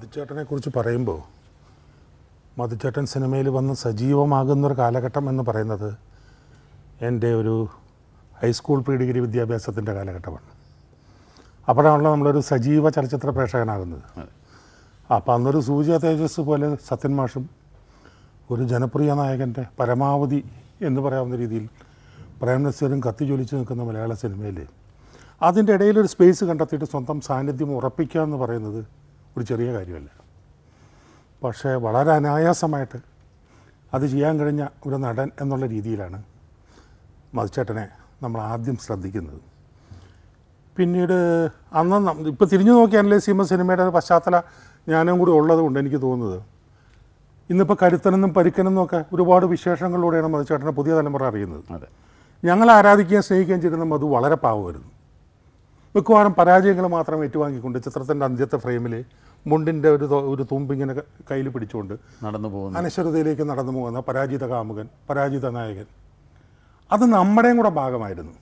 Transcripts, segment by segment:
മധുചേട്ടനെക്കുറിച്ച് പറയുമ്പോൾ മധുചേട്ടൻ സിനിമയിൽ വന്ന് സജീവമാകുന്നൊരു കാലഘട്ടം എന്ന് പറയുന്നത് എൻ്റെ ഒരു ഹൈസ്കൂൾ പ്രീ ഡിഗ്രി വിദ്യാഭ്യാസത്തിൻ്റെ കാലഘട്ടമാണ്. അപ്പോഴാണല്ലോ നമ്മളൊരു സജീവ ചലച്ചിത്ര പ്രേക്ഷകനാകുന്നത്. അപ്പോൾ അന്നൊരു സൂര്യ തേജസ് പോലെ സത്യൻ മാഷും ഒരു ജനപ്രിയ നായകൻ്റെ പരമാവധി എന്ന് പറയാവുന്ന രീതിയിൽ പ്രേംനസീറും കത്തിജ്വലിച്ച് നിൽക്കുന്ന മലയാള സിനിമയിൽ അതിൻ്റെ ഇടയിലൊരു സ്പേസ് കണ്ടെത്തിയിട്ട് സ്വന്തം സാന്നിധ്യം ഉറപ്പിക്കുക എന്ന് പറയുന്നത് ഒരു ചെറിയ കാര്യമല്ല. പക്ഷേ വളരെ അനായാസമായിട്ട് അത് ചെയ്യാൻ കഴിഞ്ഞ ഒരു നടൻ എന്നുള്ള രീതിയിലാണ് മധുചേട്ടനെ നമ്മൾ ആദ്യം ശ്രദ്ധിക്കുന്നത്. പിന്നീട് അന്ന് ഇപ്പോൾ തിരിഞ്ഞു നോക്കി അനലൈസ് ചെയ്യുമ്പോൾ സിനിമയുടെ പശ്ചാത്തല ജ്ഞാനവും കൂടി ഉള്ളതുകൊണ്ട് എനിക്ക് തോന്നുന്നത് ഇന്നിപ്പോൾ കരുത്തനെന്നും പരിക്കനെന്നും ഒക്കെ ഒരുപാട് വിശേഷങ്ങളിലൂടെയാണ് മധുചേട്ടനെ പുതിയ തലമുറ അറിയുന്നത്. അതെ, ഞങ്ങൾ ആരാധിക്കുകയും സ്നേഹിക്കുകയും ചെയ്യുന്ന മധു വളരെ പാവമായിരുന്നു. മിക്കവാറും പരാജയങ്ങൾ മാത്രം ഏറ്റുവാങ്ങിക്കൊണ്ട് ചിത്രത്തിൻ്റെ അന്ത്യത്തെ ഫ്രെയിമിൽ മുണ്ടിൻ്റെ ഒരു തുമ്പിങ്ങനെ കയ്യിൽ പിടിച്ചുകൊണ്ട് നടന്നു പോകുന്ന, അനശ്വരതയിലേക്ക് നടന്നു പോകുന്ന പരാജിത കാമുകൻ, പരാജിത നായകൻ, അത് നമ്മുടെയും കൂടെ ഭാഗമായിരുന്നു.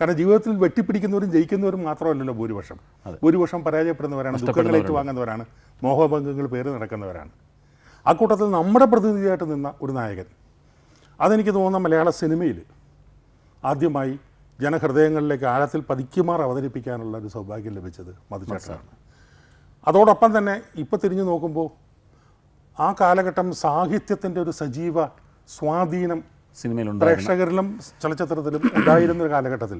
കാരണം ജീവിതത്തിൽ വെട്ടിപ്പിടിക്കുന്നവരും ജയിക്കുന്നവരും മാത്രമല്ലല്ലോ ഭൂരിപക്ഷം. ഭൂരിപക്ഷം പരാജയപ്പെടുന്നവരാണ്, ദുഃഖങ്ങൾ ഏറ്റുവാങ്ങുന്നവരാണ്, മോഹഭംഗങ്ങൾ പേര് നടക്കുന്നവരാണ്. ആ കൂട്ടത്തിൽ നമ്മുടെ പ്രതിനിധിയായിട്ട് നിന്ന ഒരു നായകൻ, അതെനിക്ക് തോന്നുന്ന മലയാള സിനിമയിൽ ആദ്യമായി ജനഹൃദയങ്ങളിലേക്ക് ആഴത്തിൽ പതിക്കുമാർ അവതരിപ്പിക്കാനുള്ള ഒരു സൗഭാഗ്യം ലഭിച്ചത് മധുചേട്ടനാണ്. അതോടൊപ്പം തന്നെ ഇപ്പോൾ തിരിഞ്ഞു നോക്കുമ്പോൾ ആ കാലഘട്ടം സാഹിത്യത്തിൻ്റെ ഒരു സജീവ സ്വാധീനം സിനിമയിലുണ്ട്, പ്രേക്ഷകരിലും ചലച്ചിത്രത്തിലും ഉണ്ടായിരുന്നൊരു കാലഘട്ടത്തിൽ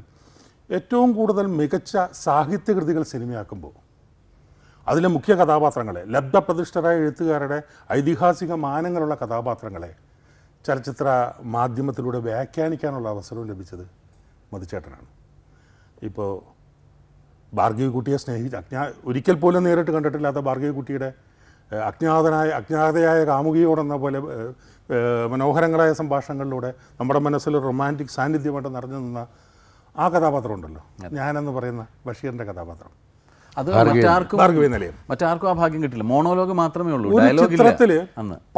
ഏറ്റവും കൂടുതൽ മികച്ച സാഹിത്യകൃതികൾ സിനിമയാക്കുമ്പോൾ അതിലെ മുഖ്യ കഥാപാത്രങ്ങളെ, ലബ്ധപ്രതിഷ്ഠരായ എഴുത്തുകാരുടെ ഐതിഹാസിക മാനങ്ങളുള്ള കഥാപാത്രങ്ങളെ ചലച്ചിത്ര മാധ്യമത്തിലൂടെ വ്യാഖ്യാനിക്കാനുള്ള അവസരവും ലഭിച്ചത് മധുചേട്ടനാണ്. ഇപ്പോൾ ഭാർഗവിക്കുട്ടിയെ ഒരിക്കൽ പോലും നേരിട്ട് കണ്ടിട്ടില്ലാത്ത ഭാർഗവിക്കുട്ടിയുടെ അജ്ഞാതയായ കാമുകിയോടെന്ന പോലെ മനോഹരങ്ങളായ സംഭാഷണങ്ങളിലൂടെ നമ്മുടെ മനസ്സിൽ റൊമാൻറ്റിക് സാന്നിധ്യമായിട്ട് നിറഞ്ഞു നിന്ന ആ കഥാപാത്രം ഉണ്ടല്ലോ, ഞാനെന്ന് പറയുന്ന ബഷീറിൻ്റെ കഥാപാത്രം, അത് മറ്റാർക്കും ആ ഭാഗ്യം കിട്ടില്ല. മോണോലോഗ് മാത്രമേ ഉള്ളൂ ചിത്രത്തിൽ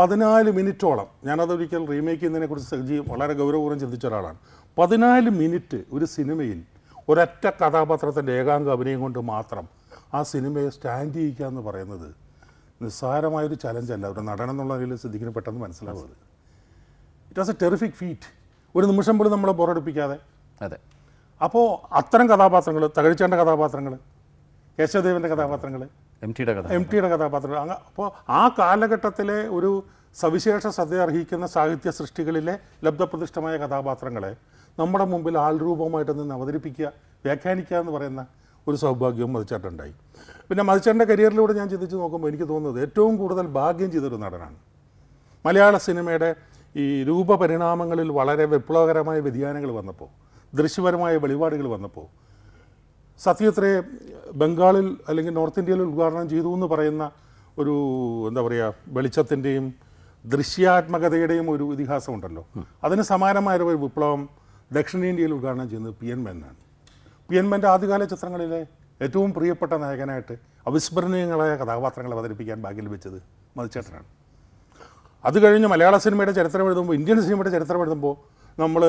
14 മിനിറ്റോളം. ഞാനതൊരിക്കൽ റീമേക്ക് ചെയ്യുന്നതിനെ കുറിച്ച് വളരെ ഗൗരവപൂർവ്വം ചിന്തിച്ച ഒരാളാണ്. 14 മിനിറ്റ് ഒരു സിനിമയിൽ ഒരൊറ്റ കഥാപാത്രത്തിൻ്റെ ഏകാംഗ അഭിനയം കൊണ്ട് മാത്രം ആ സിനിമയെ സ്റ്റാൻഡ് ചെയ്യിക്കുക എന്ന് പറയുന്നത് നിസ്സാരമായൊരു ചലഞ്ചല്ല ഒരു നടനെന്നുള്ള രീതിയിൽ സിദ്ധിക്കിന് പെട്ടെന്ന് മനസ്സിലാവുന്നത്. It was a terrific feat, ഒരു നിമിഷം പോലും നമ്മളെ ബോറടിപ്പിക്കാതെ. അതെ, അപ്പോൾ അത്തരം കഥാപാത്രങ്ങൾ, തകഴിച്ചേൻ്റെ കഥാപാത്രങ്ങൾ, കേശവദേവൻ്റെ കഥാപാത്രങ്ങൾ, എം ടിയുടെ കഥാപാത്രങ്ങൾ, അപ്പോൾ ആ കാലഘട്ടത്തിലെ ഒരു സവിശേഷ ശ്രദ്ധ അർഹിക്കുന്ന സാഹിത്യ സൃഷ്ടികളിലെ ലബ്ധപ്രതിഷ്ഠമായ കഥാപാത്രങ്ങളെ നമ്മുടെ മുമ്പിൽ ആൾരൂപമായിട്ട് നിന്ന് അവതരിപ്പിക്കുക, വ്യാഖ്യാനിക്കുക എന്ന് പറയുന്ന ഒരു സൗഭാഗ്യവും മധുചേട്ടനുണ്ടായി. പിന്നെ മധുചേട്ടൻ്റെ കരിയറിലൂടെ ഞാൻ ചിന്തിച്ച് നോക്കുമ്പോൾ എനിക്ക് തോന്നുന്നത് ഏറ്റവും കൂടുതൽ ഭാഗ്യം ചെയ്തൊരു നടനാണ്. മലയാള സിനിമയുടെ ഈ രൂപപരിണാമങ്ങളിൽ വളരെ വിപ്ലവകരമായ വ്യതിയാനങ്ങൾ വന്നപ്പോൾ, ദൃശ്യപരമായ വെളിപാടുകൾ വന്നപ്പോൾ, സത്യത്രയെ ബംഗാളിൽ അല്ലെങ്കിൽ നോർത്ത് ഇന്ത്യയിൽ ഉദ്ഘാടനം ചെയ്തു എന്ന് പറയുന്ന ഒരു വെളിച്ചത്തിൻ്റെയും ദൃശ്യാത്മകതയുടെയും ഒരു ഇതിഹാസമുണ്ടല്ലോ, അതിന് സമാനമായ ഒരു വിപ്ലവം ദക്ഷിണേന്ത്യയിൽ ഉദ്ഘാടനം ചെയ്യുന്നത് പി എൻ മേനോനാണ്. പി എൻ മേൻ്റെ ആദ്യകാല ചിത്രങ്ങളിലെ ഏറ്റവും പ്രിയപ്പെട്ട നായകനായിട്ട് അവിസ്മരണീയങ്ങളായ കഥാപാത്രങ്ങൾ അവതരിപ്പിക്കാൻ ഭാഗ്യം ലഭിച്ചത് മധുചേട്ടനാണ്. അത് കഴിഞ്ഞ് മലയാള സിനിമയുടെ ചരിത്രം എഴുതുമ്പോൾ, ഇന്ത്യൻ സിനിമയുടെ ചരിത്രം എഴുതുമ്പോൾ നമ്മൾ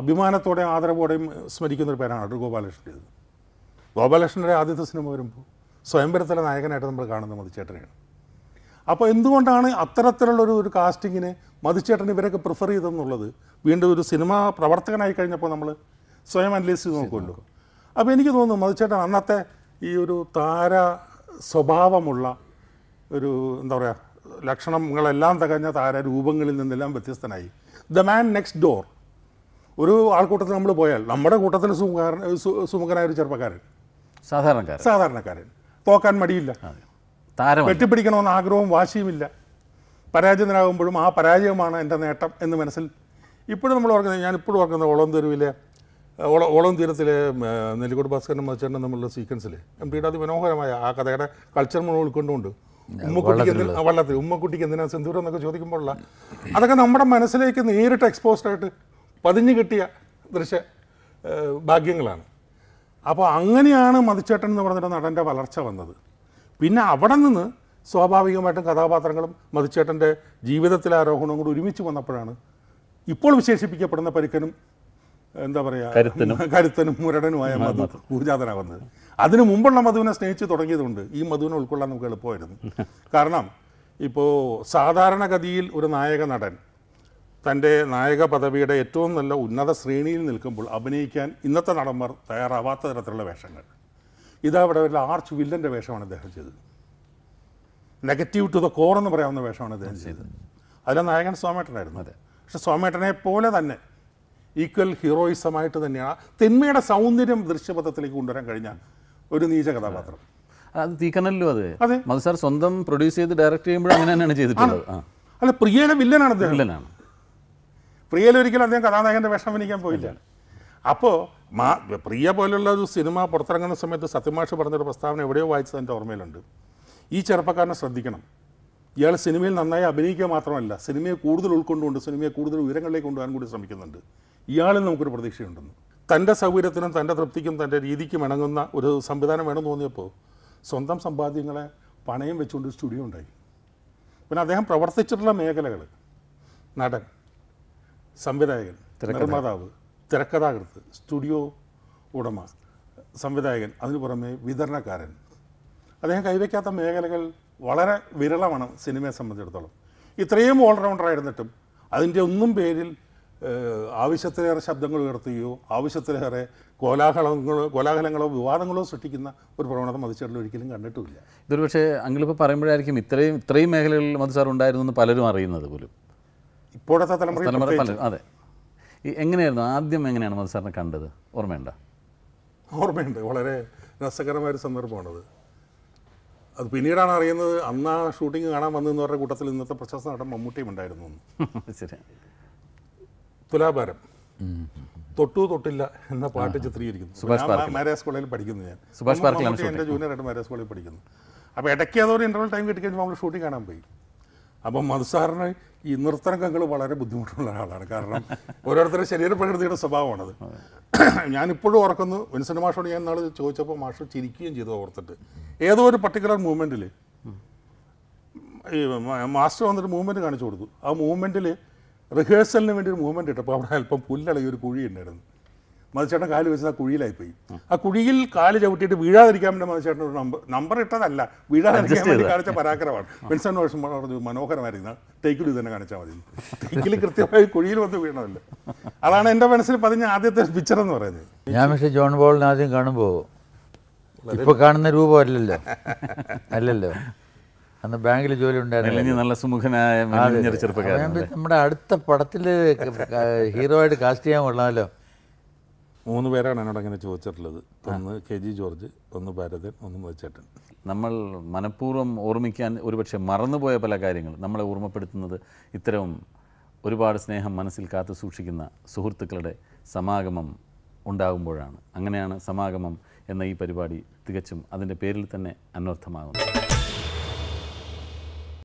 അഭിമാനത്തോടെയും ആദരവോടെയും സ്മരിക്കുന്നൊരു പേരാണ് അടൂർ ഗോപാലകൃഷ്ണൻ. ഗോപാലകൃഷ്ണൻ്റെ ആദ്യത്തെ സിനിമ വരുമ്പോൾ സ്വയംവരത്തിലെ നായകനായിട്ട് നമ്മൾ കാണുന്ന മധുചേട്ടനെയാണ്. അപ്പോൾ എന്തുകൊണ്ടാണ് അത്തരത്തിലുള്ളൊരു കാസ്റ്റിങ്ങിന് മധുചേട്ടൻ ഇവരൊക്കെ പ്രിഫർ ചെയ്തെന്നുള്ളത് വീണ്ടും ഒരു സിനിമ പ്രവർത്തകനായി കഴിഞ്ഞപ്പോൾ നമ്മൾ സ്വയം അനലൈസ് ചെയ്ത് നോക്കുമല്ലോ. അപ്പോൾ എനിക്ക് തോന്നുന്നു മധുചേട്ടൻ അന്നത്തെ ഈ ഒരു താര സ്വഭാവമുള്ള ഒരു ലക്ഷണങ്ങളെല്ലാം തികഞ്ഞ താരരൂപങ്ങളിൽ നിന്നെല്ലാം വ്യത്യസ്തനായി ദ മാൻ നെക്സ്റ്റ് ഡോർ. ഒരു ആൾക്കൂട്ടത്തിൽ നമ്മൾ പോയാൽ നമ്മുടെ കൂട്ടത്തിൽ സുമുഖനായ ഒരു ചെറുപ്പക്കാരൻ, സാധാരണക്കാരൻ, തോക്കാൻ മടിയില്ല, വെട്ടിപ്പിടിക്കണമെന്ന് ആഗ്രഹവും വാശിയുമില്ല, പരാജയത്തിനാകുമ്പോഴും ആ പരാജയമാണ് എൻ്റെ നേട്ടം എന്ന് മനസ്സിൽ ഇപ്പോഴും നമ്മൾ ഓർക്കുന്നത്. ഞാനിപ്പോഴും ഓർക്കുന്നത് ഓളം തീരത്തിലെ നെല്ലിക്കോട്ട് ഭാസ്കരനും മധുചേട്ടനും തമ്മിലുള്ള സീക്വൻസിൽ എം ടിയുടെ അതിമനോഹരമായ ആ കഥയുടെ കൾച്ചർ നമ്മൾ ഉൾക്കൊണ്ടുകൊണ്ട് ഉമ്മക്കുട്ടിക്ക് എന്തിനാ സിന്ദൂരം എന്നൊക്കെ ചോദിക്കുമ്പോഴുള്ള അതൊക്കെ നമ്മുടെ മനസ്സിലേക്ക് നേരിട്ട് എക്സ്പോസ്ഡായിട്ട് പതിഞ്ഞു കിട്ടിയ ദൃശ്യ ഭാഗ്യങ്ങളാണ്. അപ്പോൾ അങ്ങനെയാണ് മധുചേട്ടൻ എന്ന് പറഞ്ഞിട്ട് നടൻ്റെ വളർച്ച വന്നത്. പിന്നെ അവിടെ നിന്ന് സ്വാഭാവികമായിട്ടും കഥാപാത്രങ്ങളും മധുചേട്ടൻ്റെ ജീവിതത്തിലെ ആരോഹണവും കൂടി ഒരുമിച്ച് വന്നപ്പോഴാണ് ഇപ്പോൾ വിശേഷിപ്പിക്കപ്പെടുന്ന പരിക്കനും എന്താ പറയുക, കരുത്തനും മുരടനുമായ മധു ഊർജാതനാകുന്നത്. അതിനു മുമ്പുള്ള മധുവിനെ സ്നേഹിച്ച് തുടങ്ങിയതുകൊണ്ട് ഈ മധുവിനെ ഉൾക്കൊള്ളാൻ നമുക്ക് എളുപ്പമായിരുന്നു. കാരണം ഇപ്പോൾ സാധാരണഗതിയിൽ ഒരു നായക നടൻ തൻ്റെ നായക പദവിയുടെ ഏറ്റവും നല്ല ഉന്നത ശ്രേണിയിൽ നിൽക്കുമ്പോൾ അഭിനയിക്കാൻ ഇന്നത്തെ നടന്മാർ തയ്യാറാവാത്ത തരത്തിലുള്ള വേഷങ്ങൾ. ഇതവിടെ വല്ല ആർച്ച് വില്ലൻ്റെ വേഷമാണ് അദ്ദേഹം ചെയ്തത്. നെഗറ്റീവ് ടു ദ കോർ എന്ന് പറയാവുന്ന വേഷമാണ് അദ്ദേഹം ചെയ്തത്. അതിലെ നായകൻ സോമേട്ടനായിരുന്നു. അതെ, പക്ഷെ സോമേട്ടനെ പോലെ തന്നെ ഈക്വൽ ഹീറോയിസമായിട്ട് തന്നെയാണ് തിന്മയുടെ സൗന്ദര്യം ദൃശ്യപഥത്തിലേക്ക് കൊണ്ടുവരാൻ കഴിഞ്ഞ ഒരു നീച കഥാപാത്രം. അത് തീക്കനല്ലോ. അതെ അതെ, മധു സാർ സ്വന്തം പ്രൊഡ്യൂസ് ചെയ്ത് ഡയറക്റ്റ് ചെയ്യുമ്പോഴും അങ്ങനെ തന്നെയാണ് ചെയ്തിട്ടുള്ളത്. അല്ല, പ്രിയയിലെ വില്ലനാണ് അദ്ദേഹം. വില്ലനാണ് പ്രിയയിലൊരിക്കലും അദ്ദേഹം കഥാനായകൻ്റെ വേഷം അഭിനയിക്കാൻ പോയില്ല. അപ്പോൾ പ്രിയ പോലുള്ള ഒരു സിനിമ പുറത്തിറങ്ങുന്ന സമയത്ത് സത്യമാഷ് പറഞ്ഞൊരു പ്രസ്താവന എവിടെയോ വായിച്ചത് എൻ്റെ ഓർമ്മയിലുണ്ട്. ഈ ചെറുപ്പക്കാരനെ ശ്രദ്ധിക്കണം, ഇയാൾ സിനിമയിൽ നന്നായി അഭിനയിക്കുക മാത്രമല്ല സിനിമയെ കൂടുതൽ ഉൾക്കൊണ്ടുകൊണ്ട് സിനിമയെ കൂടുതൽ ഉയരങ്ങളിലേക്ക് കൊണ്ടുപോകാൻ കൂടി ശ്രമിക്കുന്നുണ്ട്. ഇയാളിൽ നമുക്കൊരു പ്രതീക്ഷയുണ്ടെന്ന്. തൻ്റെ സൗകര്യത്തിനും തൻ്റെ തൃപ്തിക്കും തൻ്റെ രീതിക്കും ഇണങ്ങുന്ന ഒരു സംവിധാനം വേണമെന്ന് തോന്നിയപ്പോൾ സ്വന്തം സമ്പാദ്യങ്ങളെ പണയം വെച്ചുകൊണ്ട് സ്റ്റുഡിയോ ഉണ്ടായി. പിന്നെ അദ്ദേഹം പ്രവർത്തിച്ചിട്ടുള്ള മേഖലകൾ നടൻ, സംവിധായകൻ, നിർമ്മാതാവ്, തിരക്കഥാകൃത്ത്, സ്റ്റുഡിയോ ഉടമ, സംവിധായകൻ, അതിനു പുറമെ വിതരണക്കാരൻ, അദ്ദേഹം കൈവയ്ക്കാത്ത മേഖലകൾ വളരെ വിരളമാണ് സിനിമയെ സംബന്ധിച്ചിടത്തോളം. ഇത്രയും ഓൾറൗണ്ടറായിരുന്നിട്ടും അതിൻ്റെ ഒന്നും പേരിൽ ആവശ്യത്തിലേറെ ശബ്ദങ്ങൾ ഉയർത്തുകയോ ആവശ്യത്തിലേറെ കോലാഹലങ്ങളോ വിവാദങ്ങളോ സൃഷ്ടിക്കുന്ന ഒരു പ്രവണത മധുസാറിൽ ഒരിക്കലും കണ്ടിട്ടുമില്ല. ഇതൊരു പക്ഷേ അങ്കിളിപ്പോൾ പറയുമ്പോഴായിരിക്കും ഇത്രയും മേഖലകളിൽ മധുസാർ ഉണ്ടായിരുന്നു എന്ന് പലരും അറിയുന്നത് പോലും. ഇപ്പോഴത്തെ തലമുറ. അതെ, എങ്ങനെയായിരുന്നു ആദ്യം, എങ്ങനെയാണ് മധുസാറിനെ കണ്ടത്? ഓർമ്മയുണ്ട്. വളരെ രസകരമായൊരു സന്ദർഭമാണത്. അത് പിന്നീടാണ് അറിയുന്നത് അന്ന് ആ ഷൂട്ടിംഗ് കാണാൻ വന്നതെന്ന് പറഞ്ഞ കൂട്ടത്തിൽ ഇന്നത്തെ പ്രശസ്ത നടൻ മമ്മൂട്ടിയും ഉണ്ടായിരുന്നു. ശരി. തുലാഭാരം, തൊട്ടു തൊട്ടില്ല എന്ന പാട്ട് ചിത്രീകരിക്കുന്നു. മാരേജ് കോളേജിൽ പഠിക്കുന്നു ഞാൻ. മമ്മൂട്ടി എൻ്റെ ജൂനിയറായിട്ട് മാരേജ് കോളേജിൽ പഠിക്കുന്നു. അപ്പോൾ ഇടയ്ക്ക് അതൊരു ഇൻ്റർവൽ ടൈം കിട്ടി കഴിഞ്ഞാൽ നമ്മൾ ഷൂട്ടിംഗ് കാണാൻ പോയി. അപ്പം മധുസാറിന് ഈ നൃത്തരംഗങ്ങൾ വളരെ ബുദ്ധിമുട്ടുള്ള ഒരാളാണ്. കാരണം ഓരോരുത്തരുടെ ശരീരപ്രകൃതിയുടെ സ്വഭാവമാണത്. ഞാനിപ്പോഴും ഓർക്കുന്നു, വിൻസെൻ്റ് മാഷോട് ഞാൻ നാളെ ചോദിച്ചപ്പോൾ മാഷ് ചിരിക്കുകയും ചെയ്തു ഓർത്തിട്ട്. ഏതോ ഒരു പർട്ടിക്കുലർ മൂവ്മെൻറ്റിൽ ഈ മാസ്റ്റർ വന്നിട്ട് മൂവ്മെൻറ്റ് കാണിച്ചു കൊടുത്തു. ആ മൂവ്മെൻറ്റിൽ റിഹേഴ്സലിന് വേണ്ടി ഒരു മൂവ്മെൻറ്റ് ഇട്ടപ്പോൾ അവിടെ അല്പം പുല്ലിളകി ഒരു കുഴി ഉണ്ടായിരുന്നു. മധുചേട്ടൻ കാല് വെച്ചത് ആ കുഴിയിലായിപ്പോയി. ആ കുഴിയിൽ കാല് ചവിട്ടിയിട്ട് വീഴാതിരിക്കാൻ വേണ്ടി മധുചേട്ടൻ ഒരു നമ്പർ ഇട്ടതല്ല, വീഴാതിരിക്കാൻ വേണ്ടി കാണിച്ച പരാക്രമമാണ്. വിൻസെൻ്റ് മാഷ് പറഞ്ഞു മനോഹരമായിരുന്നു, ടേക്കിൽ ഇത് തന്നെ കാണിച്ചാൽ മതി. ടേക്കിൽ കൃത്യമായി കുഴിയിൽ വന്ന് വീണതല്ല. അതാണ് എൻ്റെ മനസ്സിൽ പതിഞ്ഞ ആദ്യത്തെ പിക്ചർ എന്ന് പറയുന്നത്. ഞാൻ പക്ഷേ ജോൺ ബോളിനെ ആദ്യം കാണുമ്പോൾ ഇപ്പോൾ കാണുന്ന രൂപമല്ലല്ലോ. അന്ന് ബാങ്കിൽ ജോലി ഉണ്ടായിരുന്നു. നല്ല സുമുഖനായ നമ്മുടെ അടുത്ത പടത്തിൽ ഹീറോ ആയിട്ട് കാസ്റ്റ് ചെയ്യാൻ കൊള്ളാമല്ലോ. 3 പേരാണ് എന്നോട് അങ്ങനെ ചോദിച്ചിട്ടുള്ളത്. ഒന്ന് കെ ജി ജോർജ്, ഒന്ന് ഭാരതൻ, ഒന്ന് മധുചേട്ടൻ. നമ്മൾ മനഃപൂർവ്വം ഓർമ്മിക്കാൻ ഒരുപക്ഷെ മറന്നുപോയ പല കാര്യങ്ങൾ നമ്മളെ ഓർമ്മപ്പെടുത്തുന്നത് ഇത്തരം ഒരുപാട് സ്നേഹം മനസ്സിൽ കാത്തു സൂക്ഷിക്കുന്ന സുഹൃത്തുക്കളുടെ സമാഗമം ഉണ്ടാകുമ്പോഴാണ്. അങ്ങനെയാണ് സമാഗമം എന്ന ഈ പരിപാടി തികച്ചും അതിൻ്റെ പേരിൽ തന്നെ അന്വർത്ഥമാകുന്നത്.